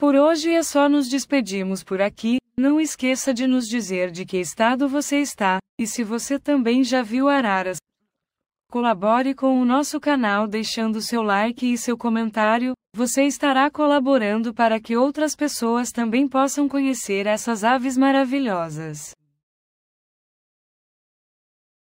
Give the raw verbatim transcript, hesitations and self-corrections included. Por hoje é só, nos despedimos por aqui. Não esqueça de nos dizer de que estado você está, e se você também já viu araras. Colabore com o nosso canal deixando seu like e seu comentário, você estará colaborando para que outras pessoas também possam conhecer essas aves maravilhosas.